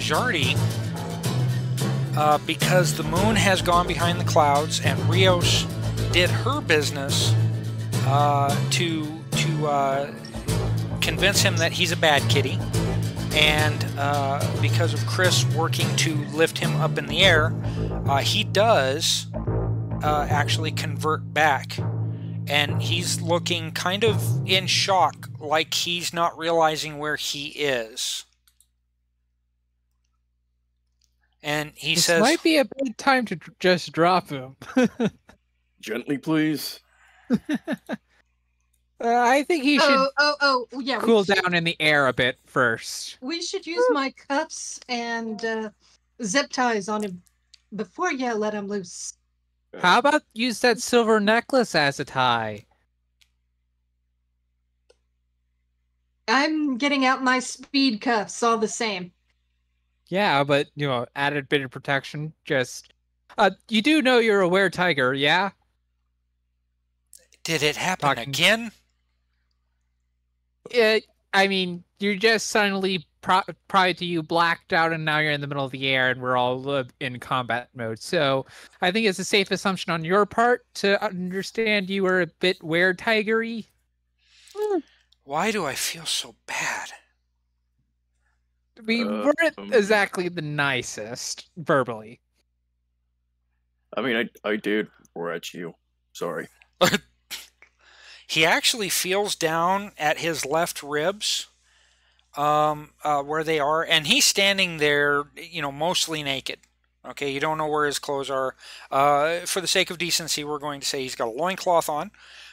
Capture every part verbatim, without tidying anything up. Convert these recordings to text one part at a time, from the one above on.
Jardi uh, because the moon has gone behind the clouds, and Rios did her business uh, to to uh, convince him that he's a bad kitty, and uh, because of Chris working to lift him up in the air, uh, he does uh, actually convert back. And he's looking kind of in shock, like he's not realizing where he is. And he this says... This might be a bad time to just drop him. Gently, please. uh, I think he should oh, oh, oh, yeah, cool should... down in the air a bit first. We should use Ooh. my cuffs and uh, zip ties on him before you let him loose. How about use that silver necklace as a tie? I'm getting out my speed cuffs all the same. Yeah, but, you know, added bit of protection, just... Uh, you do know you're a were-tiger, yeah? Did it happen Talking... again? It, I mean, you're just suddenly, pro prior to you, blacked out, and now you're in the middle of the air, and we're all in combat mode. So I think it's a safe assumption on your part to understand you were a bit were-tigery. Why do I feel so bad? We uh, weren't um, exactly the nicest, verbally. I mean, I, I did roar at you. Sorry. He actually feels down at his left ribs, um, uh, where they are, and he's standing there, you know, mostly naked. Okay, you don't know where his clothes are. Uh, for the sake of decency, we're going to say he's got a loincloth on,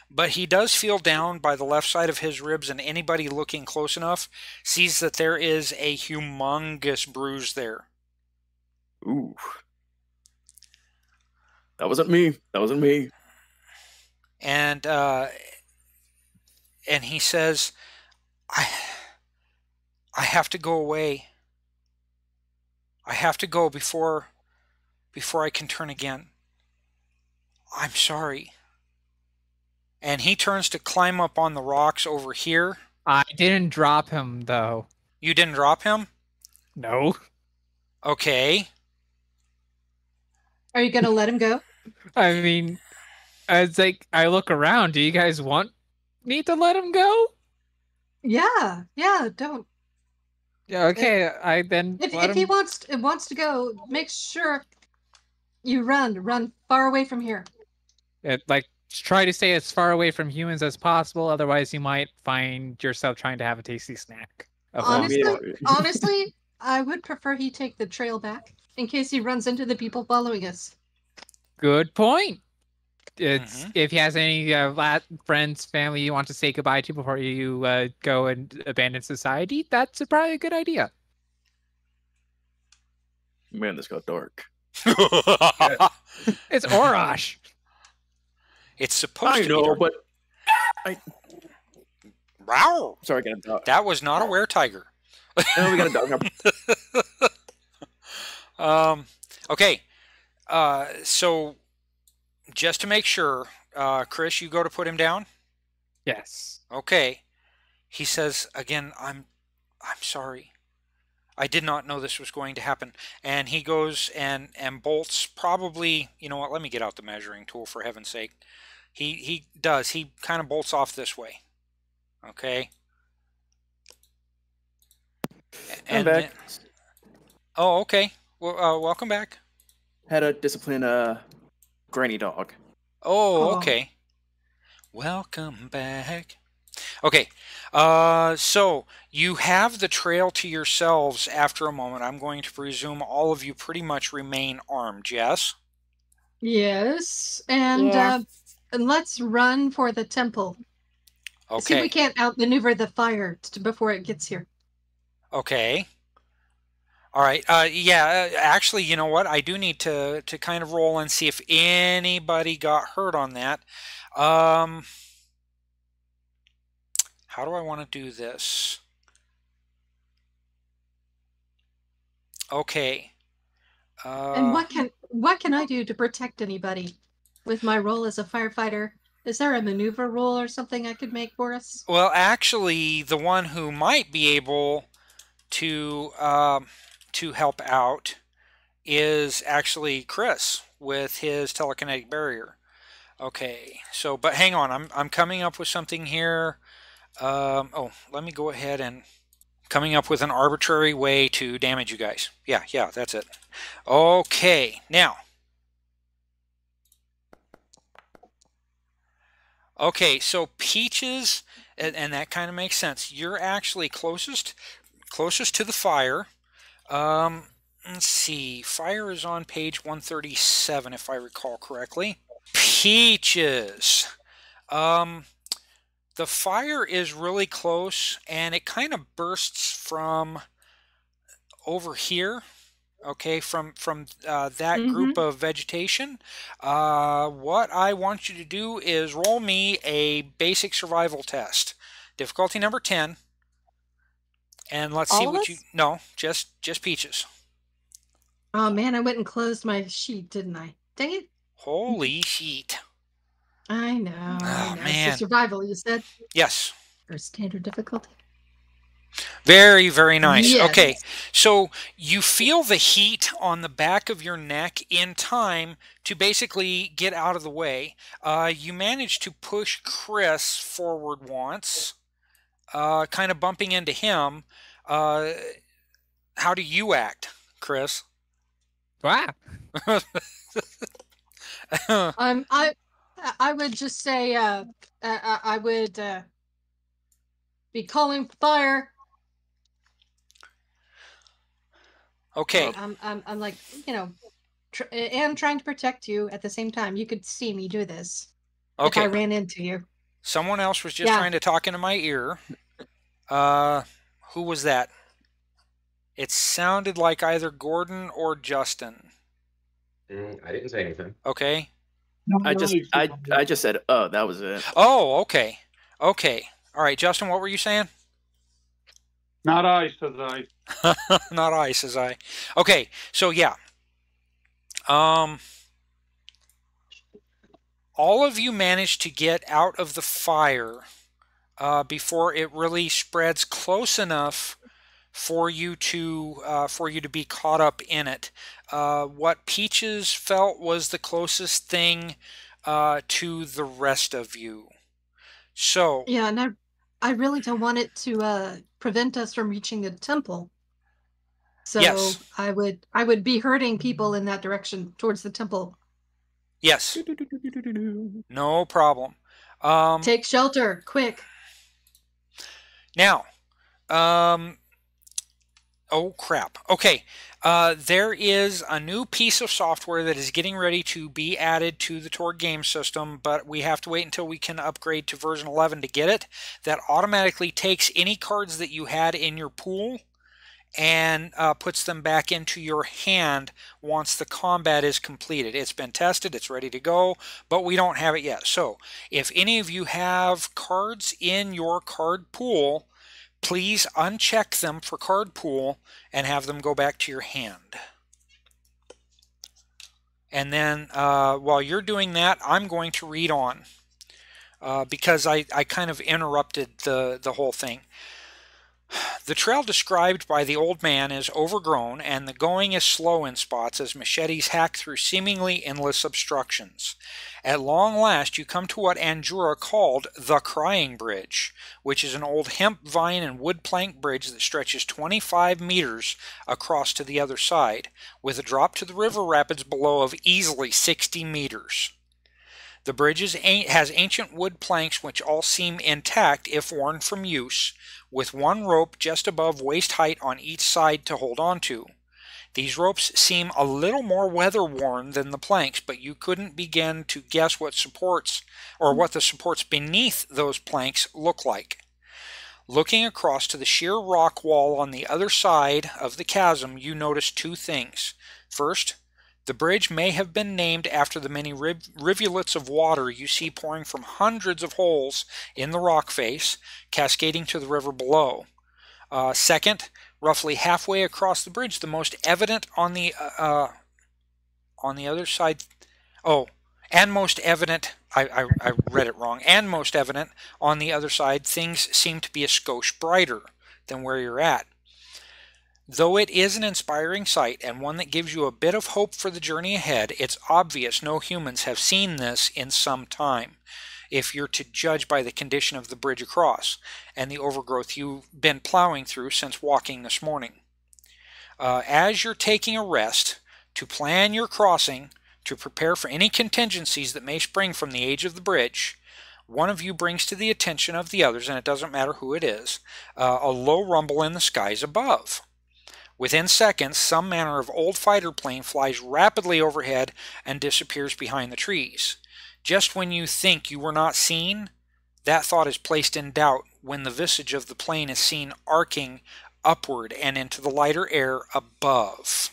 but he does feel down by the left side of his ribs, and anybody looking close enough sees that there is a humongous bruise there. Ooh. That wasn't me. That wasn't me. And, uh... And he says, I, I have to go away. I have to go before, before I can turn again. I'm sorry. And he turns to climb up on the rocks over here. I didn't drop him, though. You didn't drop him? No. Okay. Are you going to let him go? I mean, I was like, I look around. Do you guys want need to let him go? Yeah, yeah, don't. Yeah, okay, if, I then If, if him... he wants to, wants to go, make sure you run, run far away from here. It, like, try to stay as far away from humans as possible, otherwise you might find yourself trying to have a tasty snack. Honestly, honestly, I would prefer he take the trail back, in case he runs into the people following us. Good point! It's mm-hmm. If he has any uh, friends, family you want to say goodbye to before you uh, go and abandon society, that's a, probably a good idea. Man, this got dark. It's Orrorsh. It's supposed I to know, be dark. But I Wow. Sorry, I got a dog. That was not a were-tiger. No, we got a dog. um, okay. Uh, so... Just to make sure, uh, Chris, you go to put him down? Yes. Okay. He says, again, I'm I'm sorry. I did not know this was going to happen. And he goes and, and bolts probably, you know what, let me get out the measuring tool for heaven's sake. He, he does. He kind of bolts off this way. Okay. And I'm back. Then, oh, okay. Well, uh, welcome back. Had a discipline... Uh... Granny dog. Oh, okay. Oh. Welcome back. Okay, uh, so you have the trail to yourselves after a moment. I'm going to presume all of you pretty much remain armed, yes? Yes, and, yeah. uh, and let's run for the temple. Okay. See if we can't outmaneuver the fire before it gets here. Okay. All right. Uh, yeah, actually, you know what? I do need to, to kind of roll and see if anybody got hurt on that. Um, how do I want to do this? Okay. Uh, and what can what can I do to protect anybody with my role as a firefighter? Is there a maneuver rule or something I could make for us? Well, actually, the one who might be able to... Um, to help out is actually Chris with his telekinetic barrier. Okay, so, but hang on, I'm, I'm coming up with something here. Um, oh, let me go ahead and coming up with an arbitrary way to damage you guys. Yeah, yeah, that's it. Okay, now. Okay, so Peaches, and, and that kind of makes sense. You're actually closest, closest to the fire. Um, let's see, fire is on page one thirty-seven, if I recall correctly. Peaches. Um, the fire is really close, and it kind of bursts from over here. Okay, from from uh, that mm-hmm. group of vegetation. Uh, what I want you to do is roll me a basic survival test, difficulty number ten, and let's All see what us? you. No, just just Peaches. Oh man, I went and closed my sheet, didn't I? Dang it! Holy sheet! I know. Oh I know. man, it's survival. You said yes. Or standard difficulty. Very, very nice. Yes. Okay, so you feel the heat on the back of your neck in time to basically get out of the way. Uh, you manage to push Chris forward once, uh, kind of bumping into him. Uh, how do you act, Chris? Wow. um, I, I would just say uh, I, I would uh, be calling fire. Okay. I'm, I'm, I'm like, you know, tr and trying to protect you at the same time. You could see me do this. Okay. If I ran into you. Someone else was just yeah. trying to talk into my ear. Uh, who was that? It sounded like either Gordon or Justin. Mm, I didn't say anything. Okay. No, I just, I, I just said, oh, that was it. Oh, okay. Okay. All right, Justin, what were you saying? Not I, says I. Not I, says I. Okay, so yeah. Um, all of you managed to get out of the fire uh, before it really spreads close enough for you to uh, for you to be caught up in it. Uh, what Peaches felt was the closest thing uh, to the rest of you. So yeah, and I, I really don't want it to. Uh... prevent us from reaching the temple. So yes. I would I would be herding people in that direction towards the temple. Yes. No problem. Um, Take shelter, quick. Now, um, oh crap. Okay, uh, there is a new piece of software that is getting ready to be added to the Tor game system, but we have to wait until we can upgrade to version eleven to get it. That automatically takes any cards that you had in your pool and uh, puts them back into your hand once the combat is completed. It's been tested, it's ready to go, but we don't have it yet. So if any of you have cards in your card pool, please uncheck them for card pool and have them go back to your hand. And then uh, while you're doing that, I'm going to read on uh, because I, I kind of interrupted the, the whole thing. The trail described by the old man is overgrown, and the going is slow in spots as machetes hack through seemingly endless obstructions. At long last, you come to what Anjura called the Crying Bridge, which is an old hemp vine and wood plank bridge that stretches twenty-five meters across to the other side, with a drop to the river rapids below of easily sixty meters. The bridge is, has ancient wood planks which all seem intact if worn from use, with one rope just above waist height on each side to hold on to. These ropes seem a little more weather-worn than the planks, but you couldn't begin to guess what supports or what the supports beneath those planks look like. Looking across to the sheer rock wall on the other side of the chasm, you notice two things. First, the bridge may have been named after the many riv rivulets of water you see pouring from hundreds of holes in the rock face, cascading to the river below. Uh, second, roughly halfway across the bridge, the most evident on the uh, on the other side. Oh, and most evident. I, I, I read it wrong. And most evident on the other side, things seem to be a skosh brighter than where you're at. Though it is an inspiring sight and one that gives you a bit of hope for the journey ahead, it's obvious no humans have seen this in some time, if you're to judge by the condition of the bridge across and the overgrowth you've been plowing through since walking this morning. Uh, as you're taking a rest, to plan your crossing, to prepare for any contingencies that may spring from the age of the bridge, one of you brings to the attention of the others, and it doesn't matter who it is, uh, a low rumble in the skies above. Within seconds, some manner of old fighter plane flies rapidly overhead and disappears behind the trees. Just when you think you were not seen, that thought is placed in doubt when the visage of the plane is seen arcing upward and into the lighter air above.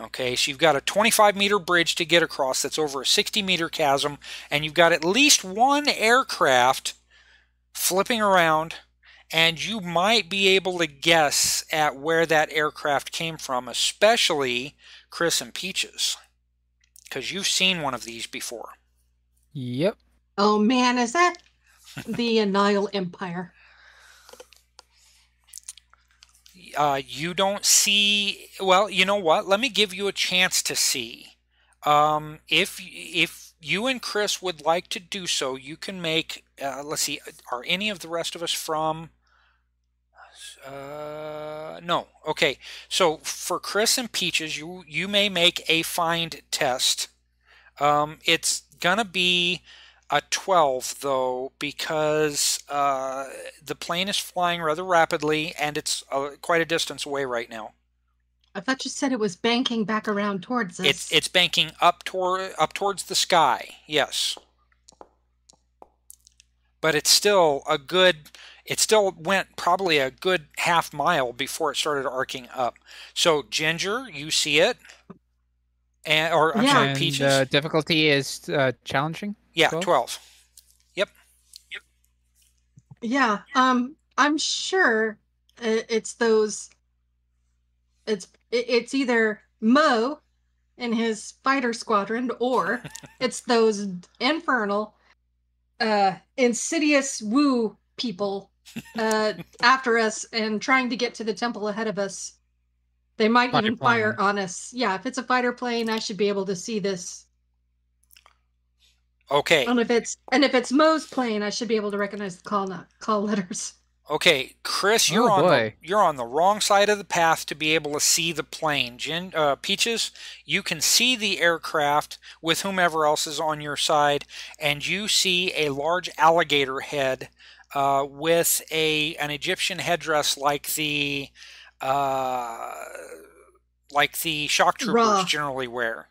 Okay, so you've got a twenty-five meter bridge to get across that's over a sixty meter chasm, and you've got at least one aircraft flipping around, and you might be able to guess at where that aircraft came from, especially Chris and Peaches, because you've seen one of these before. Yep. Oh man, is that the Nile Empire? Uh, you don't see, well, you know what? Let me give you a chance to see. Um, if if you and Chris would like to do so, you can make, uh, let's see, are any of the rest of us from, uh, no. Okay, so for Chris and Peaches, you, you may make a find test. Um, it's going to be a twelve, though, because uh, the plane is flying rather rapidly, and it's uh, quite a distance away right now. I thought you said it was banking back around towards us. It's, it's banking up, tor up towards the sky, yes. But it's still a good... It still went probably a good half mile before it started arcing up. So, Ginger, you see it. And, or, I'm yeah. sorry, Peaches. And, uh, difficulty is uh, challenging? Yeah, twelve. twelve. Yep. Yep. Yeah, um, I'm sure it's those, it's, it's either Mo and his fighter squadron, or it's those infernal, uh, insidious woo people uh, after us and trying to get to the temple ahead of us. They might fighter even fire plane. on us. Yeah, if it's a fighter plane, I should be able to see this. Okay. And if it's and if it's Mo's plane, I should be able to recognize the call not call letters. Okay, Chris, you're oh, on the, you're on the wrong side of the path to be able to see the plane. Gin, uh, Peaches, you can see the aircraft with whomever else is on your side, and you see a large alligator head uh, with a an Egyptian headdress like the uh, like the shock troopers Raw. generally wear.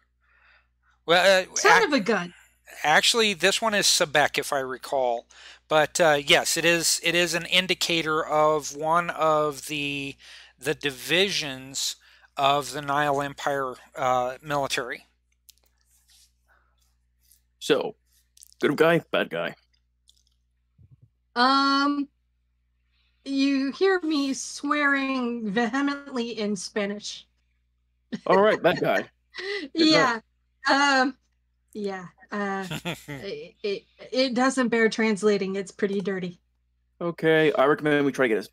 Well, uh, son of a gun. Actually, this one is Sebek, if I recall. But uh, yes, it is. It is an indicator of one of the the divisions of the Nile Empire uh, military. So, good guy, bad guy. Um, you hear me swearing vehemently in Spanish. All right, bad guy. yeah. Um. Yeah. Uh, it, it, it doesn't bear translating. It's pretty dirty. Okay, I recommend we try to get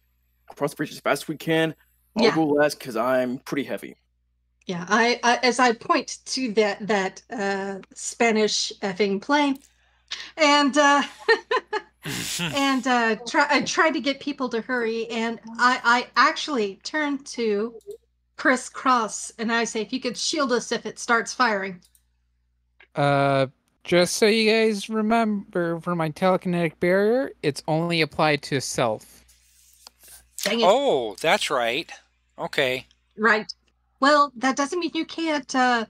across the bridge as fast as we can. I'll yeah. go last because I'm pretty heavy. Yeah, I, I as I point to that that uh, Spanish effing plane, and uh, and uh, try I try to get people to hurry, and I I actually turn to Chris Cross and I say, if you could shield us if it starts firing. Uh. Just so you guys remember, for my telekinetic barrier, it's only applied to self. Dang it. Oh, that's right. Okay. Right. Well, that doesn't mean you can't uh,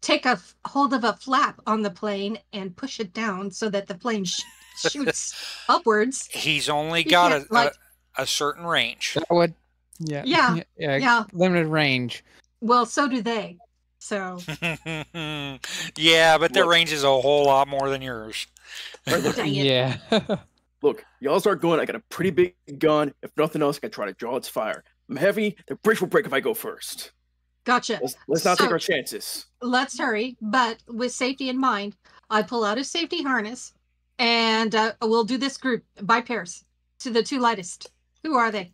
take a hold of a flap on the plane and push it down so that the plane sh shoots upwards. He's only got a, like... a a certain range. That would, yeah. Yeah. Yeah. Yeah. Limited range. Well, so do they. So yeah, but their look, range is a whole lot more than yours. yeah. Look, y'all start going. I got a pretty big gun. If nothing else, I can try to draw its fire. I'm heavy. The bridge will break if I go first. Gotcha. Let's, let's not so, take our chances. Let's hurry, but with safety in mind, I pull out a safety harness, and uh, we'll do this group by pairs to the two lightest. Who are they?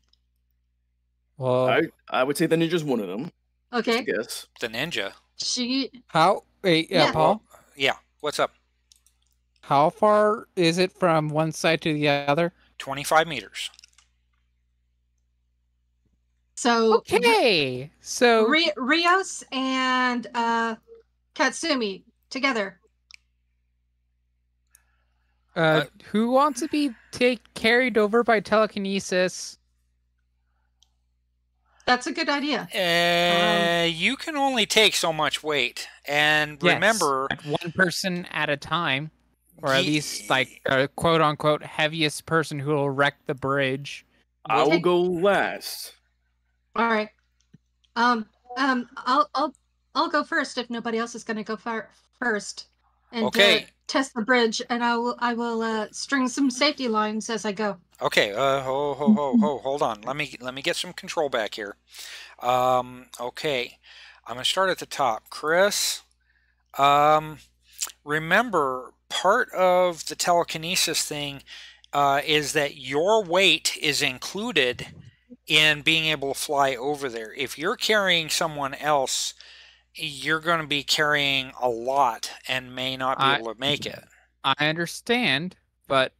Well, I, I would say the ninja's one of them. Okay. Yes. The ninja. She. How? Wait, yeah, yeah. Paul? Yeah. What's up? How far is it from one side to the other? twenty-five meters. So. Okay. So. Ry Rios and uh, Katsumi together. Uh, uh, who wants to be take carried over by telekinesis? That's a good idea. Uh, um, you can only take so much weight, and yes, remember, one person at a time, or at he, least like a quote unquote heaviest person who will wreck the bridge. I will go last. All right. Um. Um. I'll. I'll. I'll go first if nobody else is going to go far first. And, okay. Uh, test the bridge, and I will. I will uh, string some safety lines as I go. Okay. Uh. Ho. Ho. Ho. Ho. Hold on. Let me. Let me get some control back here. Um. Okay. I'm gonna start at the top, Chris. Um. Remember, part of the telekinesis thing uh, is that your weight is included in being able to fly over there. If you're carrying someone else, you're going to be carrying a lot and may not be I, able to make it. I understand, but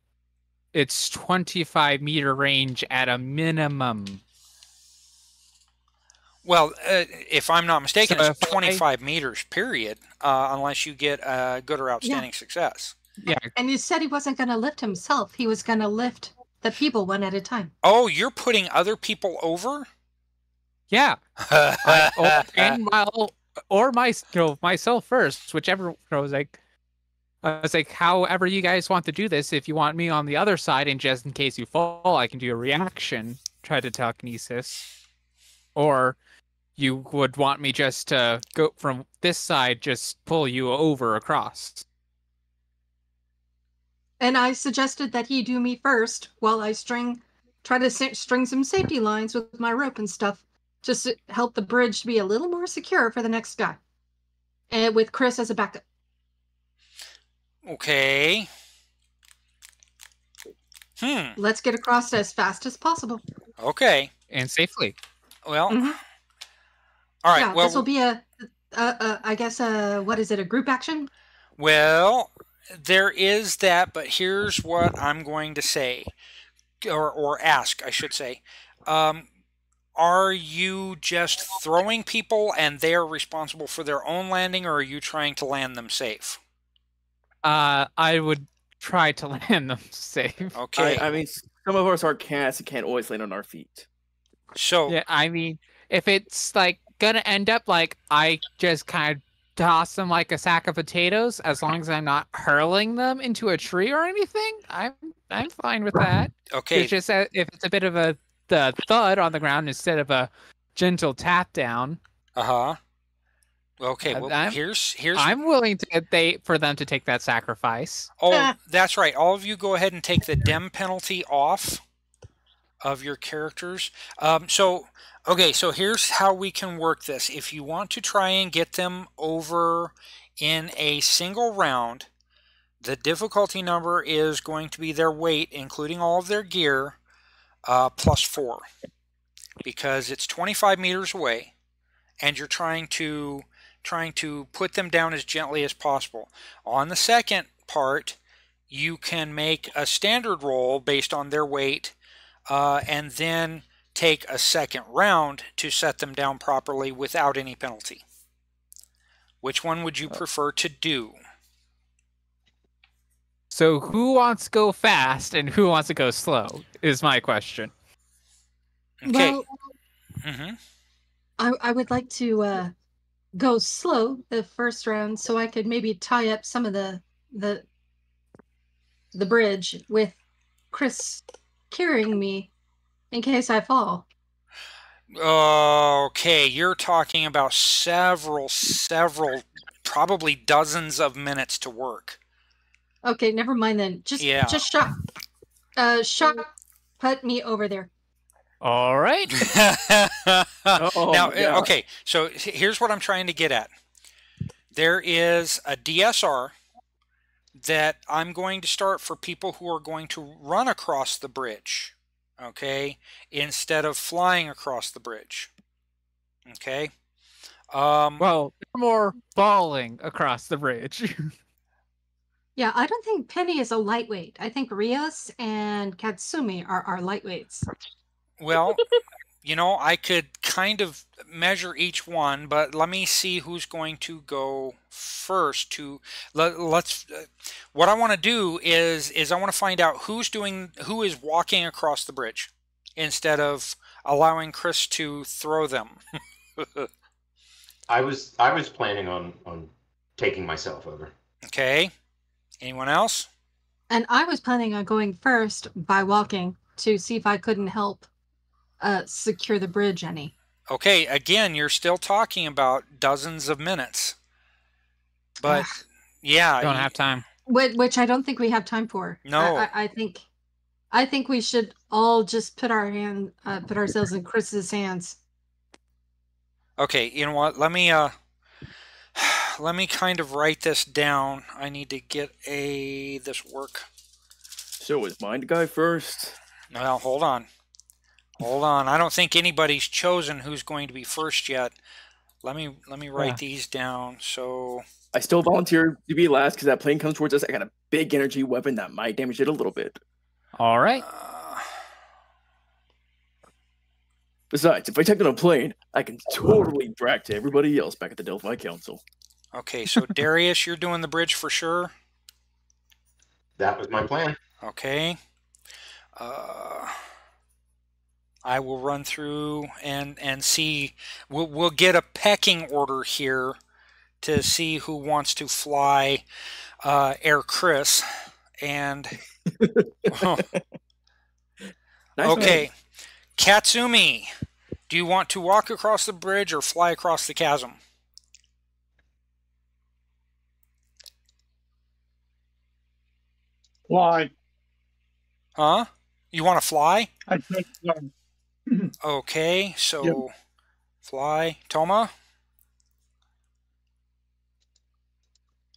it's twenty-five meter range at a minimum. Well, uh, if I'm not mistaken, so it's twenty-five meters, period, uh, unless you get a good or outstanding yeah. success. Yeah. And you said he wasn't going to lift himself. He was going to lift the people one at a time. Oh, you're putting other people over? Yeah. I, oh, and while... Or my, you know, myself first, whichever. I was like, I was like, however you guys want to do this. If you want me on the other side, and just in case you fall, I can do a reaction, try to telekinesis, or you would want me just to go from this side, just pull you over across. And I suggested that he do me first, while I string, try to string some safety lines with my rope and stuff. Just to help the bridge to be a little more secure for the next guy. And with Chris as a backup. Okay. Hmm. Let's get across as fast as possible. Okay. And safely. Well. Mm-hmm. All right. Yeah, well, this will be a, a, a, I guess, a, what is it, a group action? Well, there is that, but here's what I'm going to say. Or, or ask, I should say. Um... Are you just throwing people and they're responsible for their own landing, or are you trying to land them safe? Uh, I would try to land them safe. Okay. I, I mean, some of us are cats and can't always land on our feet. So, yeah, I mean, if it's like gonna end up like I just kind of toss them like a sack of potatoes, as long as I'm not hurling them into a tree or anything, I'm I'm fine with that. Okay. It's just a, if it's a bit of a the thud on the ground instead of a gentle tap down. Uh-huh. Okay, well, I'm, here's here's I'm willing to they for them to take that sacrifice. Oh, that's right. All of you go ahead and take the dem penalty off of your characters. Um so okay, so here's how we can work this. If you want to try and get them over in a single round, the difficulty number is going to be their weight, including all of their gear. Uh, plus four, because it's twenty-five meters away, and you're trying to trying to put them down as gently as possible. On the second part, you can make a standard roll based on their weight, uh, and then take a second round to set them down properly without any penalty. Which one would you prefer to do? So who wants to go fast and who wants to go slow is my question. Okay. Well, mm-hmm. I, I would like to uh, go slow the first round so I could maybe tie up some of the the the bridge with Chris carrying me in case I fall. Okay, you're talking about several, several, probably dozens of minutes to work. Okay, never mind then. Just, yeah. just shot, uh, shot, put me over there. All right. Uh-oh, now, yeah. Okay. So here's what I'm trying to get at. There is a D S R that I'm going to start for people who are going to run across the bridge. okay, instead of flying across the bridge. Okay. Um, well, more balling across the bridge. Yeah, I don't think Penny is a lightweight. I think Rios and Katsumi are our lightweights. Well, you know, I could kind of measure each one, but let me see who's going to go first. To let, let's. Uh, what I want to do is is I want to find out who's doing who is walking across the bridge instead of allowing Chris to throw them. I was I was planning on on taking myself over. Okay. Anyone else? And I was planning on going first by walking to see if I couldn't help uh, secure the bridge any. Okay. Again, you're still talking about dozens of minutes. But Ugh. yeah, don't you, have time. Which, which I don't think we have time for. No. I, I, I think I think we should all just put our hand uh, put ourselves in Chris's hands. Okay, you know what? Let me uh, let me kind of write this down. I need to get a this work. So is Mind Guy first? No, hold on, hold on. I don't think anybody's chosen who's going to be first yet. Let me let me write yeah. these down. So I still volunteer to be last because that plane comes towards us. I got a big energy weapon that might damage it a little bit. All right. Uh, Besides, if I take on a plane, I can totally brag to everybody else back at the Delphi Council. Okay, so Darius, you're doing the bridge for sure? That was my plan. Okay. Uh, I will run through and, and see. We'll, we'll get a pecking order here to see who wants to fly uh, Air Chris. And... oh. Nice okay. One. Katsumi, do you want to walk across the bridge or fly across the chasm? Fly. Huh? You want to fly? I think so. Okay, so yep. Fly. Toma?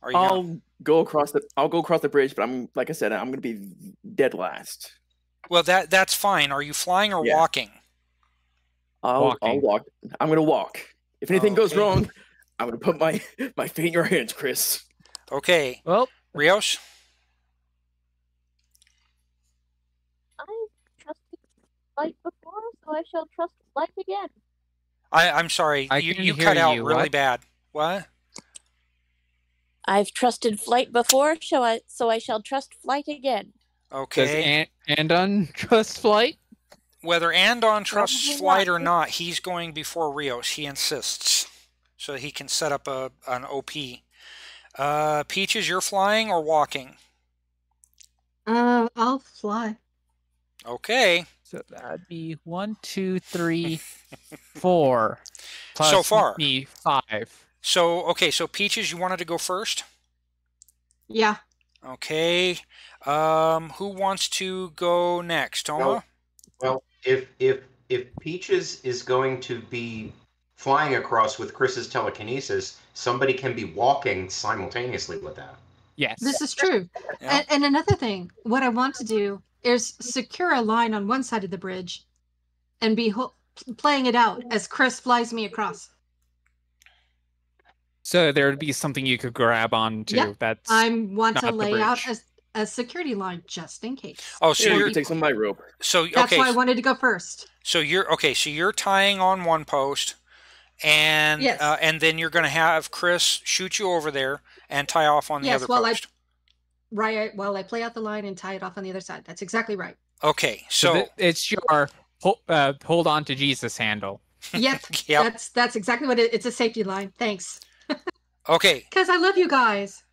Are you I'll gonna... go across the I'll go across the bridge, but I'm like I said, I'm gonna be dead last. Well, that that's fine. Are you flying or yeah. walking? I'll, walking? I'll walk. I'm going to walk. If anything okay. goes wrong, I'm going to put my, my feet in your hands, Chris. Okay. Well, Rios? I trusted light before, so I shall trust light again. I, I'm sorry. I you you cut out you. really what? bad. What? I've trusted flight before, so I, so I shall trust flight again. Okay. Does An Andon trust flight? Whether Andon trusts flight or not, he's going before Rios. He insists. So he can set up a an O P. Uh, Peaches, you're flying or walking? Uh, I'll fly. Okay. So that'd be one, two, three, four. Plus so far. Me, five. So, okay. So, Peaches, you wanted to go first? Yeah. Okay. Um, who wants to go next, Toma? Well, well, if if if Peaches is going to be flying across with Chris's telekinesis, somebody can be walking simultaneously with that. Yes, this is true. Yeah. And, and another thing, what I want to do is secure a line on one side of the bridge, and be ho playing it out as Chris flies me across. So there would be something you could grab onto. Yeah, that's I want to lay out as. a security line just in case. Oh, so you're taking my rope. So okay, that's why I wanted to go first. So you're okay. So you're tying on one post, and yes. uh, and then you're going to have Chris shoot you over there and tie off on the yes, other while post. I, right. While I play out the line and tie it off on the other side. That's exactly right. Okay, so, so it's your uh, hold on to Jesus handle. Yep. Yep. That's that's exactly what it, it's a safety line. Thanks. Okay. Because I love you guys.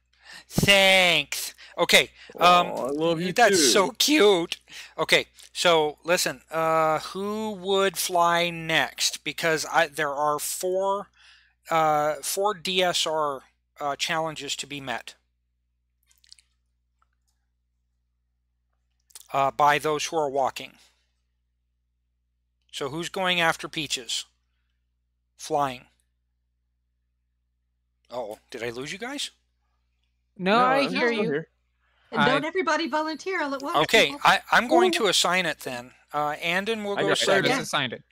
Thanks. Okay, um, oh, I love you that's too. so cute. Okay, so listen, uh, who would fly next? Because I, there are four, uh, four D S R uh, challenges to be met uh, by those who are walking. So who's going after Peaches? Flying. Uh oh, did I lose you guys? No, no I hear you. Here. And don't I, everybody volunteer all at once. Okay, I, I'm going to assign it then. Uh, Andon will I go second. I just assigned it.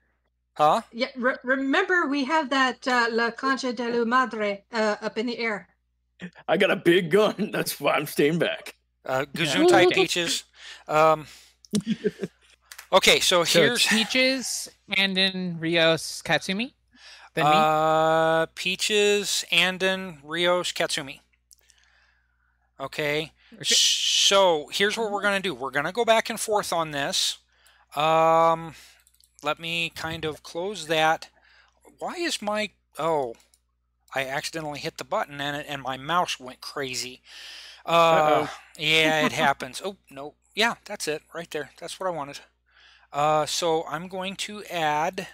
Huh? Yeah. Re remember, we have that uh, La Concha de la Madre uh, up in the air. I got a big gun. That's why I'm staying back. Uh, Gesundheit Peaches. Um, okay, so, so here's Peaches, Andon, Rios, Katsumi. Then me. Uh, Peaches, Andon, Rios, Katsumi. Okay. So here's what we're going to do. We're going to go back and forth on this. Um, let me kind of close that. Why is my... Oh, I accidentally hit the button and, it, and my mouse went crazy. Uh, Uh-oh. Yeah, it happens. Oh, no. Yeah, that's it. Right there. That's what I wanted. Uh, so I'm going to add...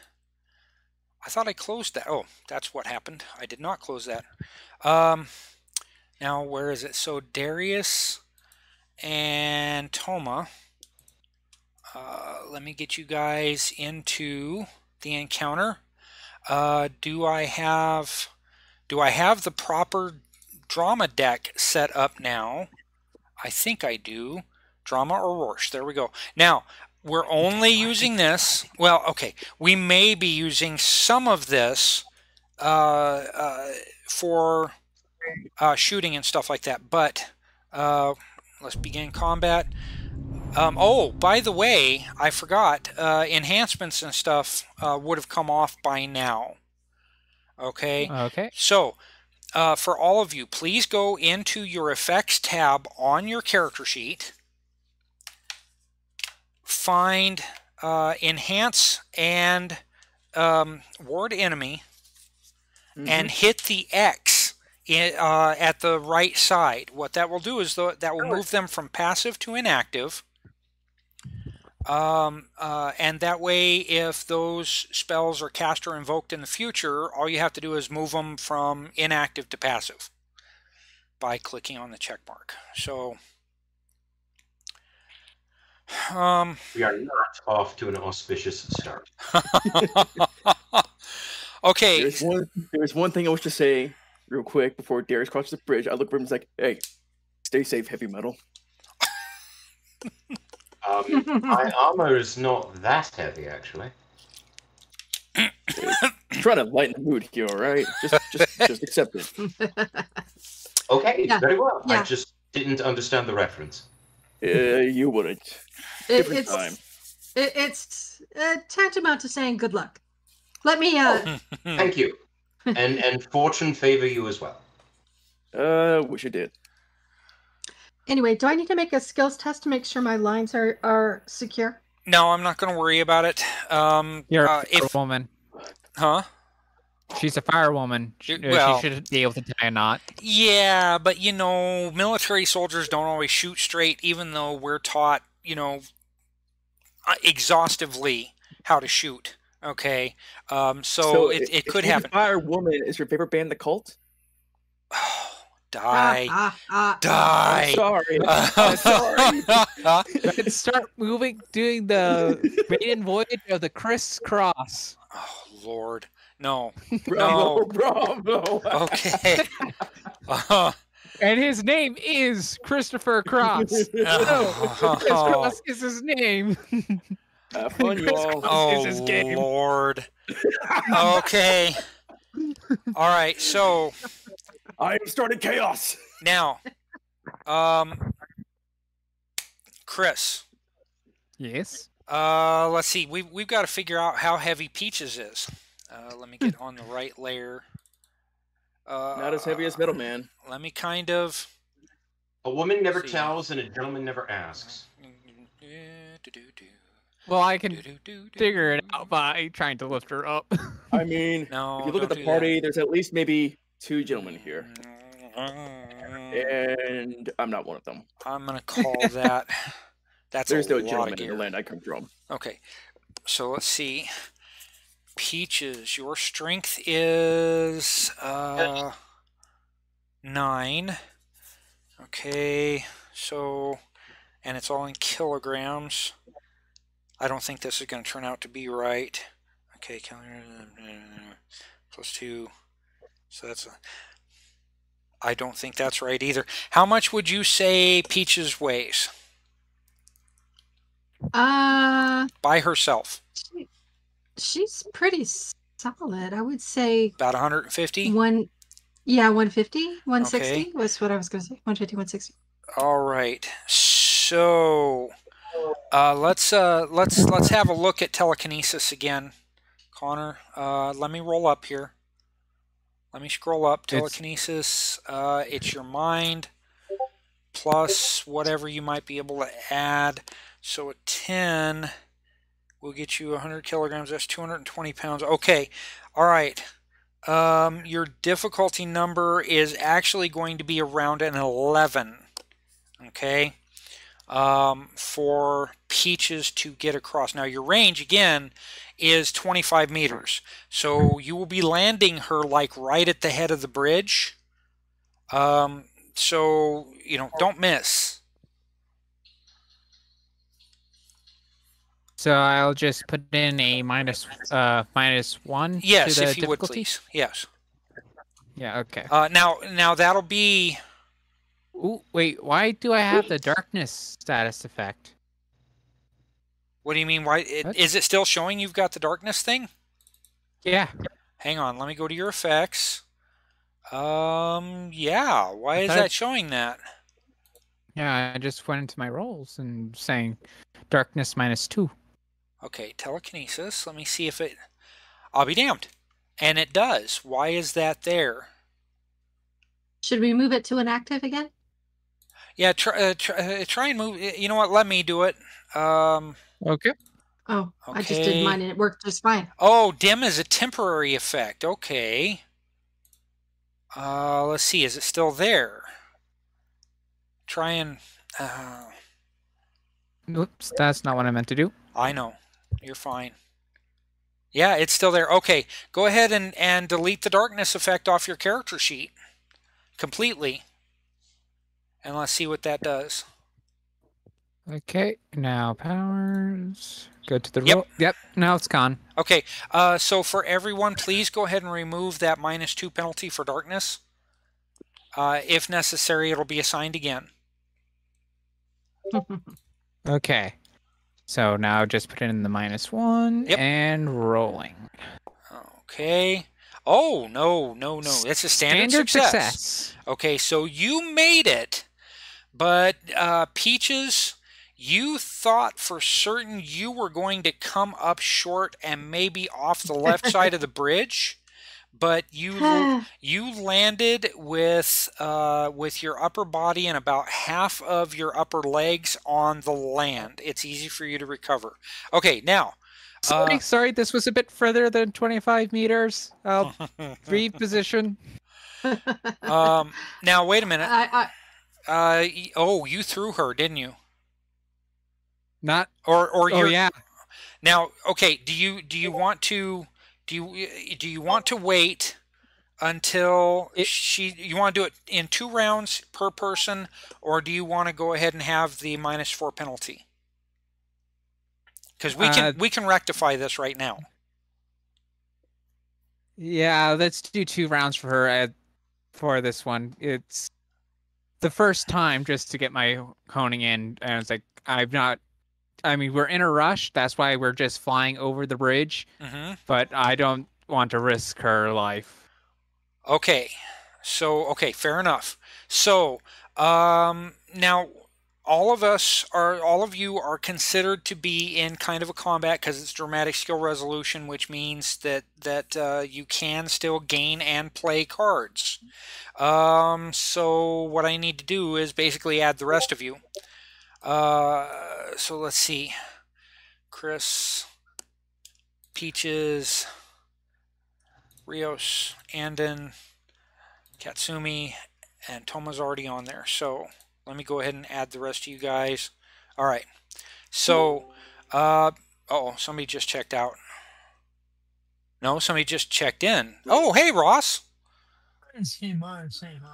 I thought I closed that. Oh, that's what happened. I did not close that. Um... Now, where is it? So, Darius and Toma. Uh, let me get you guys into the encounter. Uh, do I have do I have the proper drama deck set up now? I think I do. Drama Orrorsh. There we go. Now, we're only using this. Well, okay. We may be using some of this uh, uh, for... Uh, shooting and stuff like that, but uh, let's begin combat. Um, oh, by the way, I forgot uh, enhancements and stuff uh, would have come off by now. Okay. Okay. So uh, for all of you, please go into your effects tab on your character sheet. Find uh, enhance and um, ward enemy, mm-hmm. and hit the X. It, uh, at the right side. What that will do is the, that will move them from passive to inactive. Um, uh, and that way, if those spells are cast or invoked in the future, all you have to do is move them from inactive to passive by clicking on the check mark. So, um, we are not off to an auspicious start. Okay. There's one, there's one thing I wish to say. Real quick, before Darius crosses the bridge, I look for him and like, hey, stay safe, heavy metal. um, my armor is not that heavy, actually. Trying to lighten the mood here, all right? Just, just, just accept it. Okay, yeah. Very well. Yeah. I just didn't understand the reference. Uh, you wouldn't. It, Different it's, time. It, it's uh, tantamount to saying good luck. Let me... Uh... Oh, thank you. and and fortune favor you as well. Uh, wish it did. Anyway, do I need to make a skills test to make sure my lines are are secure? No, I'm not going to worry about it. Um, You're uh, a firewoman, huh? She's a firewoman. She, well, she should be able to tie a knot. Yeah, but you know, military soldiers don't always shoot straight, even though we're taught, you know, exhaustively how to shoot. Okay, um, so, so it, it could happen. Fire Woman is your favorite band, The Cult? Oh, die. Ah, ah, ah. Die. I'm sorry. Uh, I'm sorry. Uh, start moving, doing the maiden voyage of the crisscross. Oh, Lord. No. Bravo, no. Bravo. Okay. Uh-huh. And his name is Christopher Cross. Oh. No, Chris Cross is his name. Uh, fun, you all. Oh, Lord. Okay. All right. So I am starting chaos now. Um, Chris. Yes. Uh, let's see. We've we've got to figure out how heavy Peaches is. Uh, let me get on the right layer. Uh, Not as heavy as Metal Man. Let me kind of. A woman never tells, and a gentleman never asks. Do do do. Well, I can do, do, do, do, figure it out by trying to lift her up. I mean, no, if you look at the party, that. There's at least maybe two gentlemen here. And I'm not one of them. I'm going to call that. That's there's a no lot gentleman in the land I come from. Okay. So let's see. Peaches, your strength is uh, nine. Okay. So, and it's all in kilograms. I don't think this is going to turn out to be right. Okay, plus two. So that's a, I don't think that's right either. How much would you say Peaches weighs? Uh, By herself. She, she's pretty solid. I would say... About one hundred fifty? One, yeah, one fifty, one sixty okay. was what I was going to say. one fifty, one sixty. All right. So... Uh, let's uh, let's let's have a look at telekinesis again, Connor. Uh, let me roll up here. Let me scroll up. Telekinesis. It's, uh, it's your mind plus whatever you might be able to add. So a ten will get you one hundred kilograms. That's two hundred twenty pounds. Okay. All right. Um, your difficulty number is actually going to be around an eleven. Okay. Um, for Peaches to get across. Now your range again is twenty-five meters, so you will be landing her like right at the head of the bridge. Um, so you know, don't miss. So I'll just put in a minus uh, minus one. Yes, to the if you difficulty? Would please. Yes. Yeah. Okay. Uh, now, now that'll be. Ooh, wait, why do I have the darkness status effect? What do you mean? Why it, is it still showing you've got the darkness thing? Yeah. Hang on, let me go to your effects. Um, yeah, why I is that it, showing that? Yeah, I just went into my rolls and saying darkness minus two. Okay, telekinesis. Let me see if it... I'll be damned. And it does. Why is that there? Should we move it to inactive again? Yeah, try, uh, try, uh, try and move. You know what? Let me do it. Um, okay. Oh, okay. I just did mine and it worked just fine. Oh, dim is a temporary effect. Okay. Uh, let's see. Is it still there? Try and... Uh... Oops, that's not what I meant to do. I know. You're fine. Yeah, it's still there. Okay, go ahead and, and delete the darkness effect off your character sheet. Completely. And let's see what that does. Okay, now powers. Go to the roll. Yep. Yep, now it's gone. Okay, uh, so for everyone, please go ahead and remove that minus two penalty for darkness. Uh, if necessary, it'll be assigned again. Okay, so now just put in the minus one yep. and rolling. Okay. Oh, no, no, no. It's a standard, standard success. success. Okay, so you made it, but uh, Peaches, you thought for certain you were going to come up short and maybe off the left side of the bridge, but you you landed with, uh, with your upper body and about half of your upper legs on the land. It's easy for you to recover. Okay, now... Sorry, uh, sorry, this was a bit further than twenty-five meters. I'll reposition. Um, now, wait a minute. I, I, uh, oh, you threw her, didn't you? Not or or oh, yeah. Now, okay. Do you do you want to do you do you want to wait until it, she? You want to do it in two rounds per person, or do you want to go ahead and have the minus four penalty? Because we can uh, we can rectify this right now. Yeah, let's do two rounds for her at, for this one. It's the first time just to get my honing in, and it's like I'm not. I mean, we're in a rush. That's why we're just flying over the bridge. Mm-hmm. But I don't want to risk her life. Okay, so okay, fair enough. So um, now. All of us are, all of you are considered to be in kind of a combat because it's dramatic skill resolution, which means that that uh, you can still gain and play cards. Um, so what I need to do is basically add the rest of you. Uh, so let's see, Chris, Peaches, Rios, Anden, Katsumi, and Toma's already on there. So. Let me go ahead and add the rest of you guys. All right. So, uh, uh-oh, somebody just checked out. No, somebody just checked in. Oh, hey, Ross. Hey.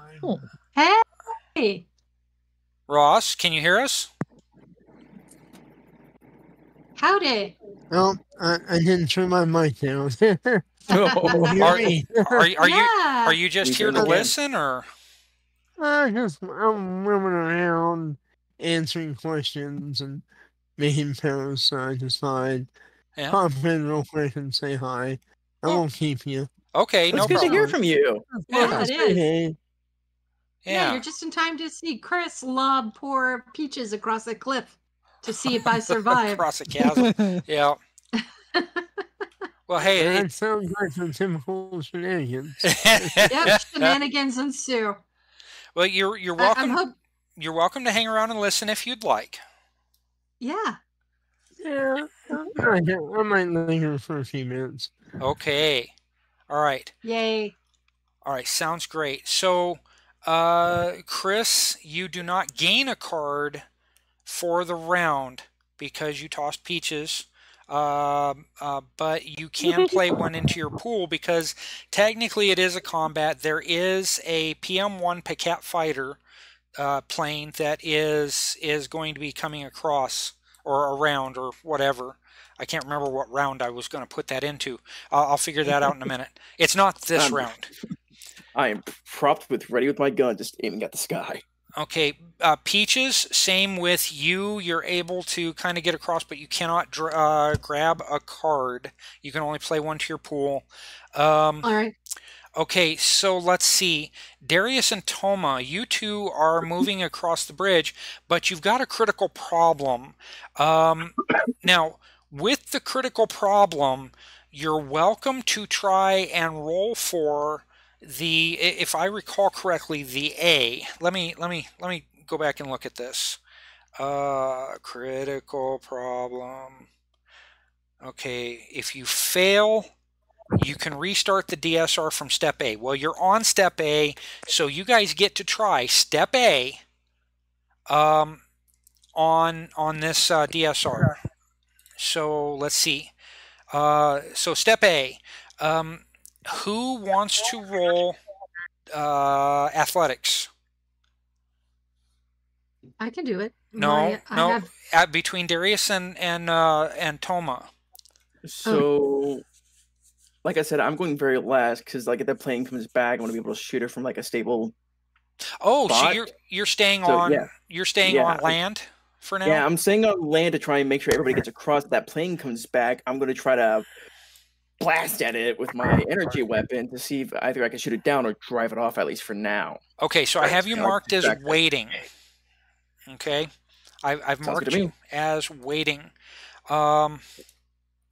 Hey. Ross, can you hear us? Howdy. Well, I, I didn't turn my mic down. oh, are, are, are, yeah. you, are you just here to listen, or...? I just, I'm moving around, answering questions and making posts, so I just thought yeah. pop in real quick and say hi. I yeah. won't keep you. Okay, no problem. It's good to hear from you. Yeah, it is. Hey. Yeah. yeah, you're just in time to see Chris lob poor Peaches across a cliff to see if I survive. Across a chasm. Yeah. Well, hey, that it sounds like some typical shenanigans. Yep, shenanigans ensue. Well, you're you're welcome. Hope... You're welcome to hang around and listen if you'd like. Yeah. Yeah, I, I might linger for a few minutes. Okay. All right. Yay. All right. Sounds great. So, uh, Chris, you do not gain a card for the round because you tossed Peaches. Uh, uh, but you can play one into your pool because technically it is a combat. There is a P M one Paket fighter uh, plane that is is going to be coming across or around or whatever. I can't remember what round I was going to put that into. Uh, I'll figure that out in a minute. It's not this I'm, round. I am propped with ready with my gun, just aiming at the sky. Okay, uh, Peaches, same with you. You're able to kind of get across, but you cannot dr uh, grab a card. You can only play one to your pool. Um, All right. Okay, so let's see. Darius and Toma, you two are moving across the bridge, but you've got a critical problem. Um, now, with the critical problem, you're welcome to try and roll for... The, if I recall correctly, the A. Let me let me let me go back and look at this. Uh, critical problem. Okay, if you fail, you can restart the D S R from step A. Well, you're on step A, so you guys get to try step A. Um, on on this uh, D S R. So let's see. Uh, so step A. Um. Who wants to roll uh, athletics? I can do it. No, I, I no. Have... At, between Darius and and uh, and Toma. So, um. like I said, I'm going very last because, like, if that plane comes back, I want to be able to shoot it from like a stable. Oh, spot. So you're you're staying so, on yeah. you're staying yeah, on I, land for now. Yeah, I'm staying on land to try and make sure everybody gets across. If that plane comes back, I'm going to try to blast at it with my energy weapon to see if either I can shoot it down or drive it off, at least for now. Okay, so I have you marked as waiting. Okay, I've, I've marked you as waiting. Um,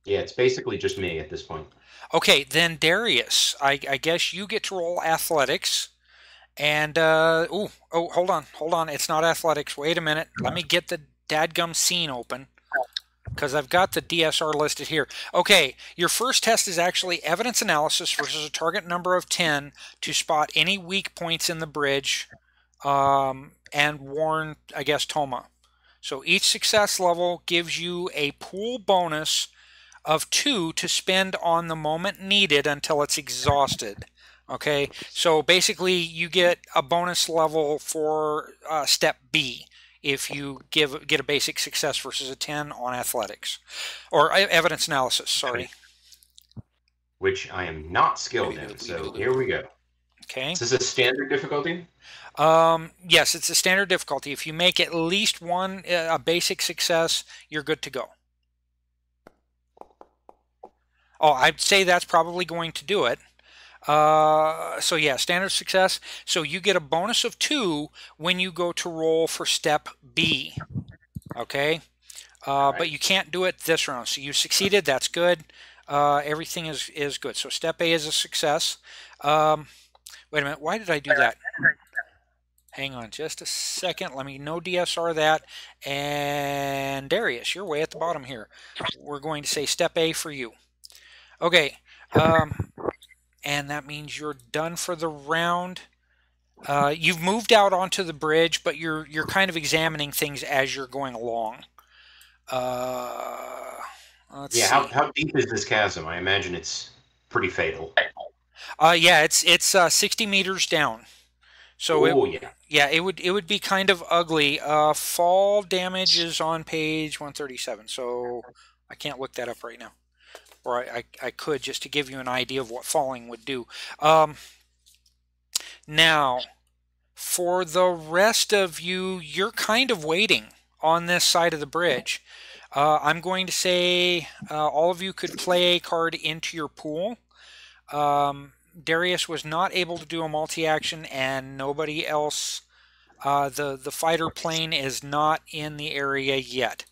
yeah, it's basically just me at this point. Okay, then Darius, I, I guess you get to roll athletics. And, uh, ooh, oh, hold on, hold on, it's not athletics. Wait a minute, let me get the dadgum scene open, because I've got the D S R listed here. Okay, your first test is actually evidence analysis versus a target number of ten to spot any weak points in the bridge um, and warn, I guess, Toma. So each success level gives you a pool bonus of two to spend on the moment needed until it's exhausted. Okay, so basically you get a bonus level for uh, step B if you give get a basic success versus a ten on athletics or evidence analysis, sorry, which I am not skilled in. So here we go. Okay, is this a standard difficulty? Um, yes, it's a standard difficulty. If you make at least one uh, a basic success, you're good to go. Oh, I'd say that's probably going to do it. Uh, so yeah, standard success. So you get a bonus of two when you go to roll for step B. Okay. Uh, right. But you can't do it this round. So you succeeded. That's good. Uh, everything is, is good. So step A is a success. Um, wait a minute. Why did I do that? Hang on just a second. Let me no D S R that. And Darius, you're way at the bottom here. We're going to say step A for you. Okay. Um, And that means you're done for the round. Uh, you've moved out onto the bridge, but you're you're kind of examining things as you're going along. Uh, let's yeah, see. How, how deep is this chasm? I imagine it's pretty fatal. Uh, yeah, it's it's uh, sixty meters down. So Ooh, it, yeah. yeah, it would it would be kind of ugly. Uh, fall damage is on page one thirty-seven, so I can't look that up right now. Or I, I could, just to give you an idea of what falling would do. Um, now, For the rest of you, you're kind of waiting on this side of the bridge. Uh, I'm going to say uh, all of you could play a card into your pool. Um, Darius was not able to do a multi-action, and nobody else. Uh, the, the fighter plane is not in the area yet.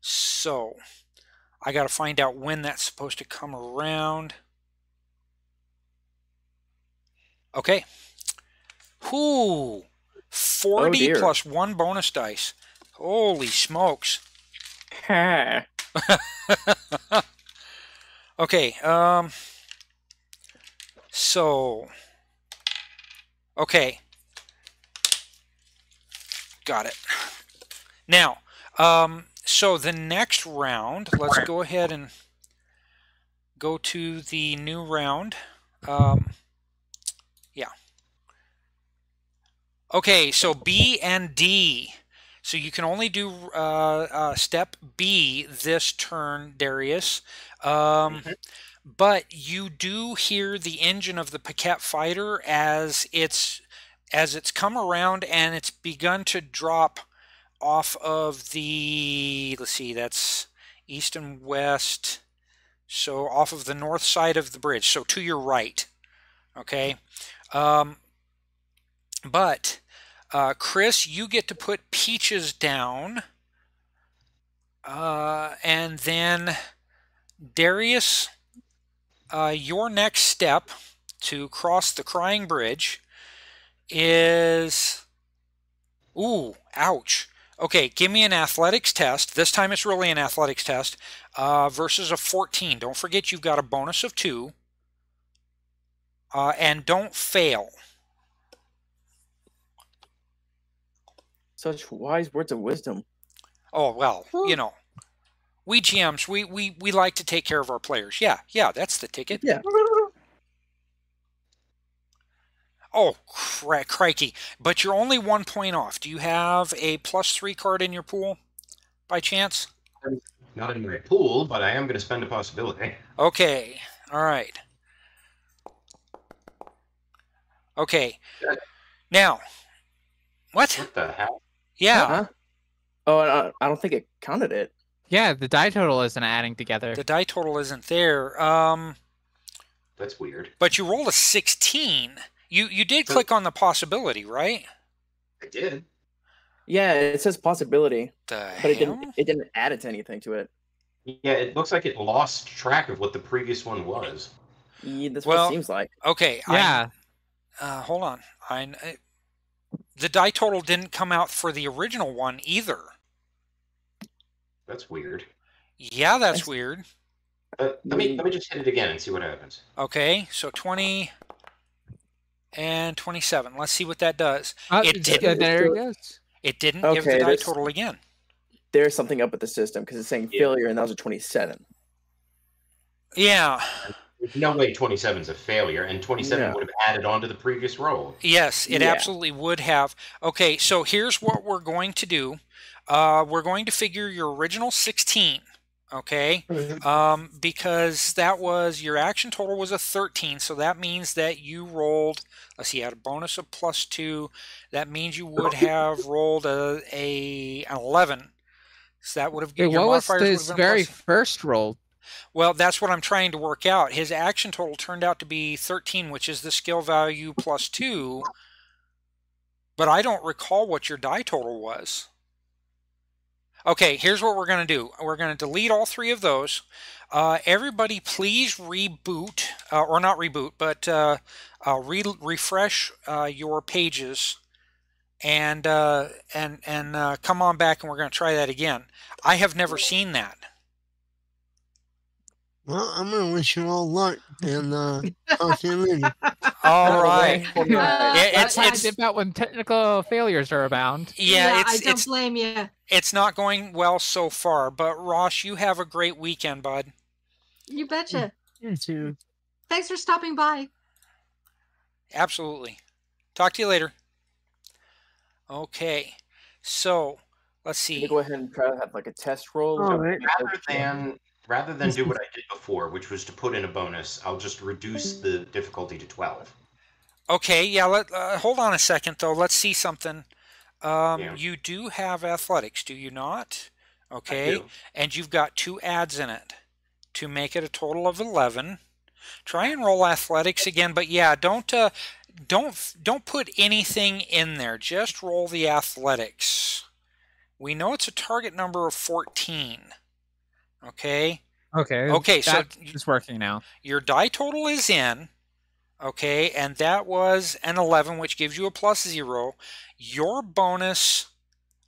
So I got to find out when that's supposed to come around. Okay. Whoo! forty oh plus one bonus dice. Holy smokes. Okay. Um, so. Okay. Got it. Now, um, so the next round, let's go ahead and go to the new round. Um, yeah. Okay, so B and D. So you can only do uh, uh, step B this turn, Darius. Um, mm-hmm. But you do hear the engine of the Paket fighter as it's as it's come around and it's begun to drop off of the, let's see, that's east and west, so off of the north side of the bridge, so to your right, okay? Um, but, uh, Chris, you get to put Peaches down, uh, and then Darius, uh, your next step to cross the Crying Bridge is, ooh, ouch. Okay, give me an athletics test. This time it's really an athletics test uh, versus a fourteen. Don't forget you've got a bonus of two. Uh, and don't fail. Such wise words of wisdom. Oh, well, you know, we G Ms, we, we, we like to take care of our players. Yeah, yeah, that's the ticket. Yeah. Oh, cri crikey. But you're only one point off. Do you have a plus three card in your pool by chance? Not in my pool, but I am going to spend a possibility. Okay. All right. Okay. Now, what? What the hell? Yeah. Uh-huh. Oh, I don't think it counted it. Yeah, the die total isn't adding together. The die total isn't there. Um, That's weird. But you rolled a sixteen. You you did click on the possibility, right? I did. Yeah, it says possibility, the but it hell? didn't it didn't add it to anything to it. Yeah, it looks like it lost track of what the previous one was. Yeah, that's well, what it seems like. Okay. Yeah. I, uh, hold on. I, I the die total didn't come out for the original one either. That's weird. Yeah, that's, that's weird. Uh, let me let me just hit it again and see what happens. Okay, so twenty. And twenty-seven. Let's see what that does. Uh, it didn't. Yeah, there it goes. It didn't okay, give the die total again. There's something up with the system because it's saying yeah. failure, and that was a twenty-seven. Yeah. There's no way twenty-seven is a failure, and twenty-seven no. would have added on to the previous roll. Yes, it yeah. absolutely would have. Okay, so here's what we're going to do. Uh, we're going to figure your original sixteen. Okay, um, because that was, your action total was a thirteen, so that means that you rolled, let's see, you had a bonus of plus two, that means you would have rolled a, a an eleven, so that would have given your modifiers. What was this very first roll? Well, that's what I'm trying to work out. His action total turned out to be thirteen, which is the skill value plus two, but I don't recall what your die total was. Okay, here's what we're going to do. We're going to delete all three of those. Uh, everybody please reboot, uh, or not reboot, but uh, uh, re refresh uh, your pages and uh, and and uh, come on back and we're going to try that again. I have never seen that. Well, I'm going to wish you all luck and uh, I'll see you later. All right. Uh, it, it's, it's about when technical failures are abound. Yeah, yeah it's, I don't it's, blame you. It's not going well so far, but Ross, you have a great weekend, bud. You betcha. You too. Thanks for stopping by. Absolutely. Talk to you later. Okay, so let's see. Go ahead and try to have like a test roll. All right. Rather than. Rather than do what I did before, which was to put in a bonus, I'll just reduce the difficulty to twelve. Okay, yeah, let, uh, hold on a second, though. Let's see something. Um, yeah. You do have athletics, do you not? Okay, I do. And you've got two ads in it to make it a total of eleven. Try and roll athletics again, but yeah, don't uh, don't don't put anything in there. Just roll the athletics. We know it's a target number of fourteen. Okay. Okay. Okay. So it's working now. Your die total is in. Okay, and that was an eleven, which gives you a plus zero. Your bonus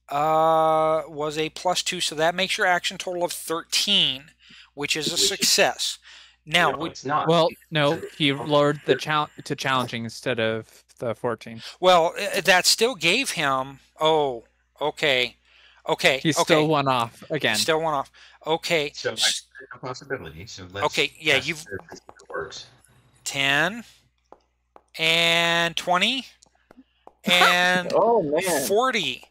uh, was a plus two, so that makes your action total of thirteen, which is a success. Now, no, we, it's not. Well, no, he lowered the chal to challenging instead of the fourteen. Well, that still gave him. Oh, okay, okay. He's okay. Still one off again. Still one off. Okay. So that's a possibility. So let's. Okay. Yeah, you've. Works. ten and twenty and oh, man. forty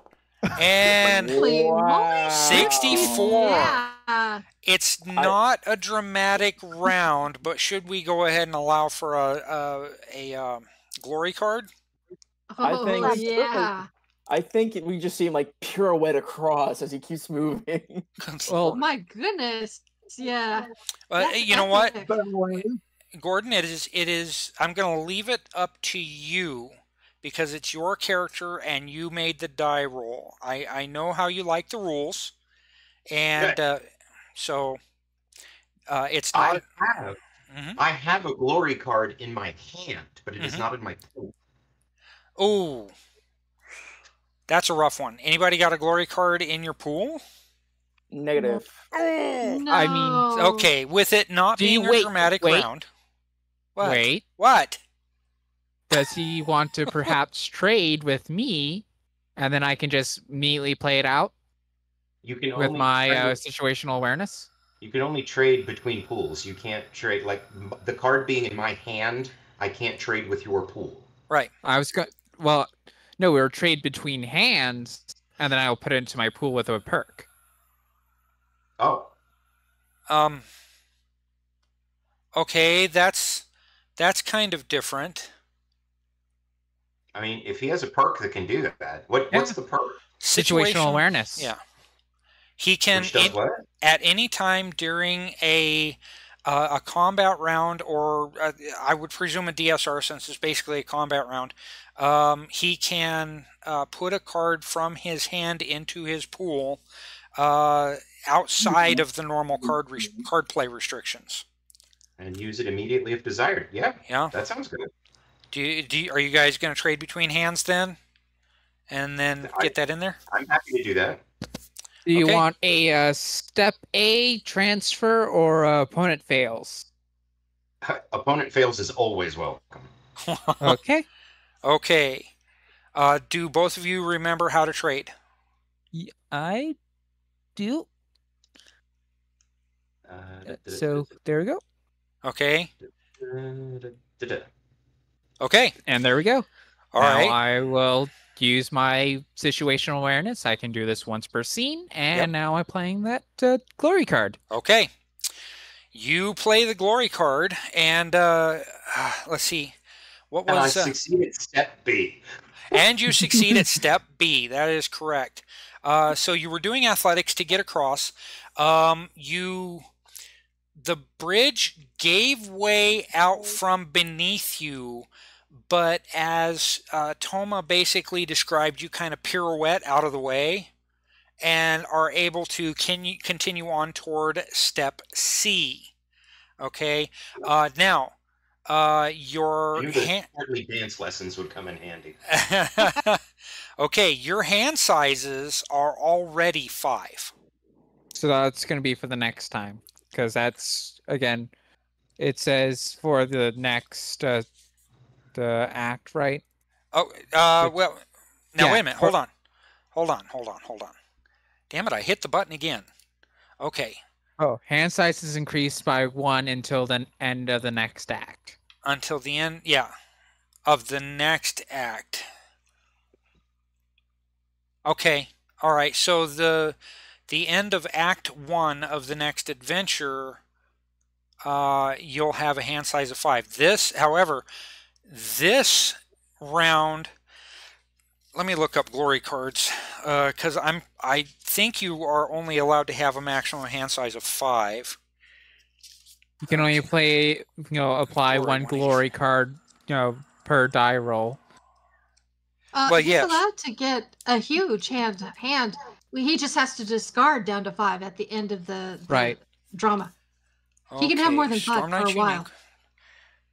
and wow. sixty-four. Yeah. It's not I... a dramatic round, but should we go ahead and allow for a a, a um, glory card? Oh, I think yeah. I think it, we just see him like pirouette across as he keeps moving. Well, oh my goodness! Yeah. Uh, you know what? Gordon, it is, it is, I'm going to leave it up to you because it's your character and you made the die roll. I, I know how you like the rules. And uh, so uh, it's not. I have, mm-hmm. I have a glory card in my hand, but it mm-hmm. is not in my pool. Oh, that's a rough one. Anybody got a glory card in your pool? Negative. Oh, no. I mean, okay, with it not Do being wait, a dramatic wait. round. What? Wait. What? Does he want to perhaps trade with me, and then I can just immediately play it out? You can with only my uh, situational awareness. You can only trade between pools. You can't trade like the card being in my hand. I can't trade with your pool. Right. I was going. Well, no, we were trade between hands, and then I will put it into my pool with a perk. Oh. Um. Okay, that's. That's kind of different. I mean, if he has a perk that can do that, what yeah. what's the perk? Situational, Situational awareness. Yeah, he can it, at any time during a uh, a combat round, or uh, I would presume a D S R since it's basically a combat round. Um, he can uh, put a card from his hand into his pool uh, outside mm-hmm. of the normal card re card play restrictions. And use it immediately if desired. Yeah, yeah, that sounds good. Do you, do you, are you guys going to trade between hands then, and then I, get that in there? I'm happy to do that. Do you okay. want a uh, step A transfer or uh, opponent fails? Opponent fails is always welcome. Okay. Okay. Uh, do both of you remember how to trade? I do. Uh, so there we go. Okay. Okay. And there we go. All now right. I will use my situational awareness. I can do this once per scene. And yep. now I'm playing that uh, glory card. Okay. You play the glory card. And uh, let's see. What was... And I succeed uh, at step B. And you succeed at step B. That is correct. Uh, so you were doing athletics to get across. Um, you... The bridge gave way out from beneath you, but as uh, Toma basically described, you kind of pirouette out of the way and are able to can continue on toward step C. Okay, uh, now uh, your hand dance lessons would come in handy. Okay, your hand sizes are already five. So that's going to be for the next time. Because that's, again, it says for the next uh, the act, right? Oh, uh, well, now yeah. wait a minute. Hold on. Hold on, hold on, hold on. Damn it, I hit the button again. Okay. Oh, hand size is increased by one until the end of the next act. Until the end, yeah, of the next act. Okay, all right, so the... The end of Act One of the next adventure, uh, you'll have a hand size of five. This, however, This round, let me look up glory cards, because uh, I'm I think you are only allowed to have a maximum hand size of five. You can only play, you know, apply glory one glory card, you know, per die roll. Uh, well, he's yes. allowed to get a huge hand. Hand. He just has to discard down to five at the end of the, the right. drama. Okay. He can have more than five for a while.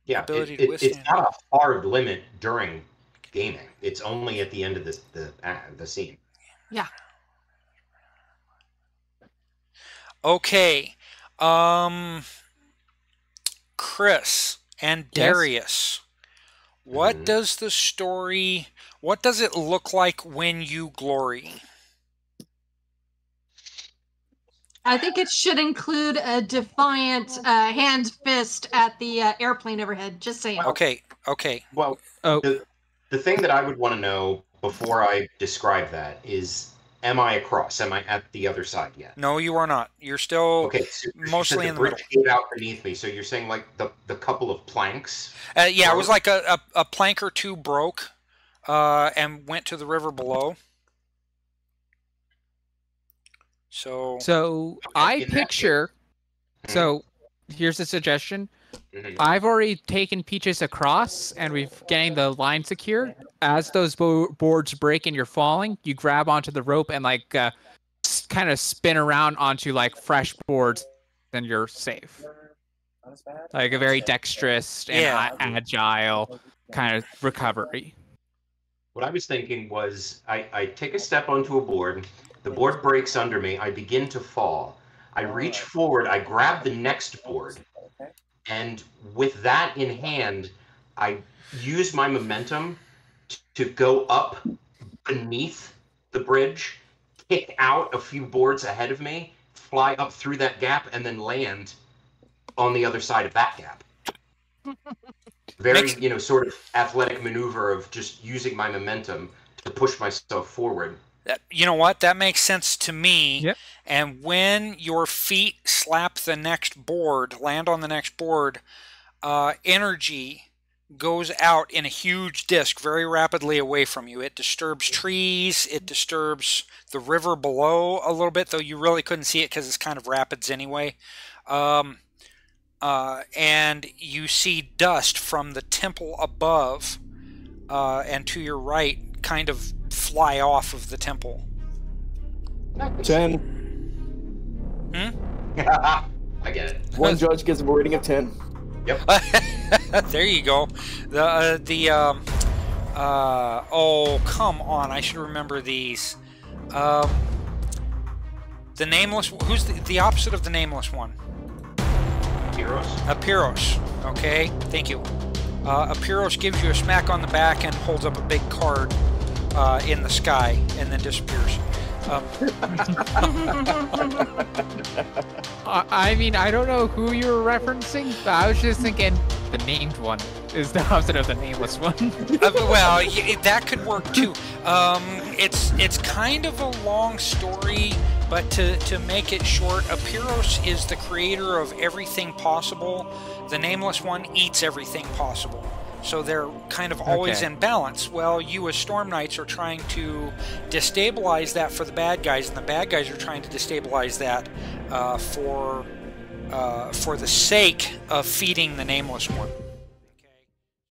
Yeah, it, it, it's not a hard limit during gaming. It's only at the end of the the, uh, the scene. Yeah. Okay. Um, Chris and Darius, yes. what mm-hmm. does the story... What does it look like when you glory? I think it should include a defiant uh, hand fist at the uh, airplane overhead. Just saying. Okay. Okay. Well, oh. the, the thing that I would want to know before I describe that is, am I across? Am I at the other side yet? No, you are not. You're still okay, so mostly in the middle. The bridge came out beneath me, so you're saying like the, the couple of planks? Uh, yeah, broke. It was like a, a, a plank or two broke. Uh, and went to the river below. So, so I picture. Mm-hmm. So, here's a suggestion. Mm-hmm. I've already taken Peaches across, and we've getting the line secure. As those bo boards break and you're falling, you grab onto the rope and like uh, kind of spin around onto like fresh boards, then you're safe. Like a very dexterous and yeah. agile kind of recovery. What I was thinking was I, I take a step onto a board, the board breaks under me, I begin to fall. I reach forward, I grab the next board, and with that in hand, I use my momentum to go up beneath the bridge, kick out a few boards ahead of me, fly up through that gap, and then land on the other side of that gap. Very, you know, sort of athletic maneuver of just using my momentum to push myself forward. You know what? That makes sense to me. Yep. And when your feet slap the next board, land on the next board, uh, energy goes out in a huge disc very rapidly away from you. It disturbs trees. It disturbs the river below a little bit, though you really couldn't see it because it's kind of rapids anyway. Um... Uh, and you see dust from the temple above uh, and to your right kind of fly off of the temple. ten. Hmm? I get it. One judge gives him a rating of ten. Yep. There you go. The, uh, the, um, uh, oh, come on. I should remember these. Um, the Nameless, who's the, the opposite of the Nameless One? Apeiros. Okay, thank you. Uh, Apeiros gives you a smack on the back and holds up a big card uh, in the sky and then disappears. Um. I mean, I don't know who you were referencing, but I was just thinking the named one is the opposite of the Nameless One. uh, well, that could work too. Um, it's it's kind of a long story. But to, to make it short, Apeiros is the creator of everything possible. The Nameless One eats everything possible. So they're kind of always okay. in balance. Well, you as Storm Knights are trying to destabilize that for the bad guys, and the bad guys are trying to destabilize that uh, for, uh, for the sake of feeding the Nameless One.